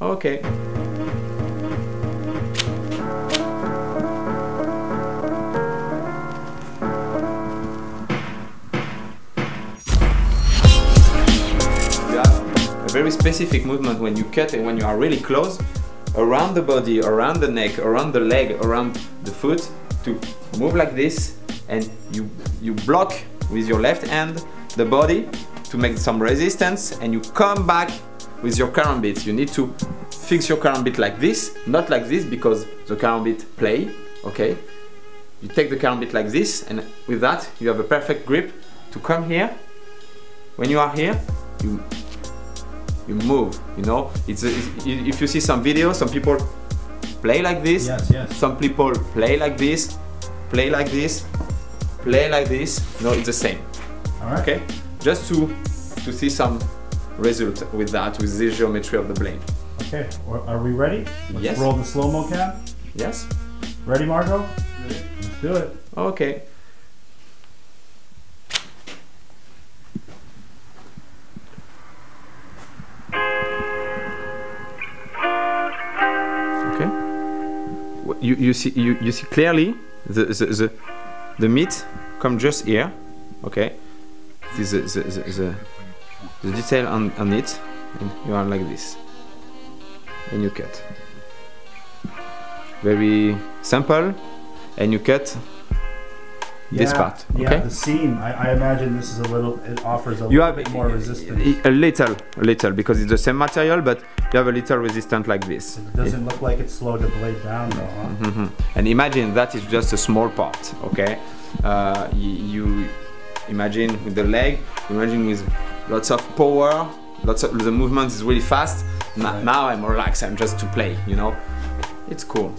Ok. Very specific movement when you cut and when you are really close, around the body, around the neck, around the leg, around the foot, to move like this, and you block with your left hand the body to make some resistance, and you come back with your karambit. You need to fix your karambit like this, not like this, because the karambit play, okay? You take the karambit like this, and with that you have a perfect grip to come here. When you are here, you move, you know. If you see some videos, some people play like this, yes. Some people play like this, play like this, play like this. No, it's the same. All right. Okay, just to see some result with that, with the geometry of the blade. Okay, are we ready? Let's roll the slow-mo cam. Yes. Ready, Marco? Ready. Let's do it. Okay. You see clearly the meat come just here, okay? This is the detail on it, and you are like this, and you cut. Very simple, and you cut this part. Okay? Yeah, the seam. I imagine this is a little. It offers a little bit more resistance. A little, because it's the same material, but you have a little resistance like this. It doesn't look like it slowed the blade down, though. Huh? Mm-hmm. And imagine that is just a small part. Okay, you imagine with the leg. Imagine with lots of power. Lots of the movement is really fast. Right. Now I'm relaxed. I'm just to play. You know, it's cool.